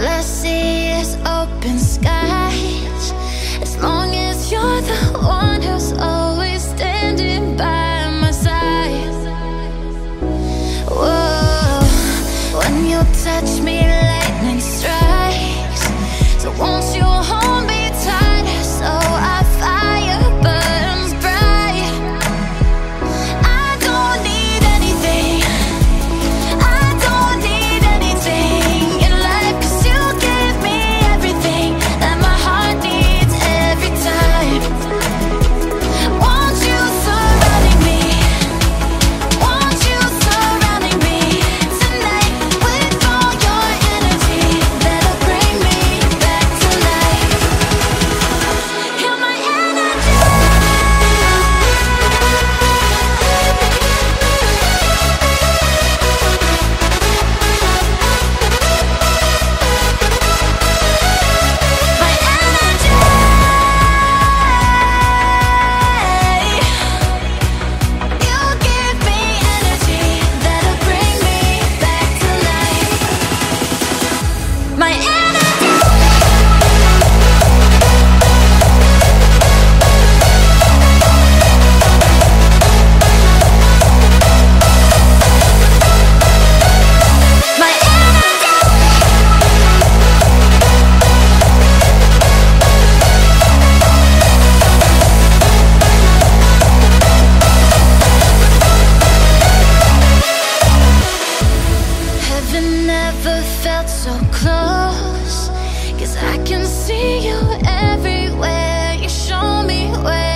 all I see is open skies. As long as you're the one who's always standing by my side. Whoa, when you touch me, lightning strikes. So won't you hold me tight so I close, 'cause I can see you everywhere. You show me where.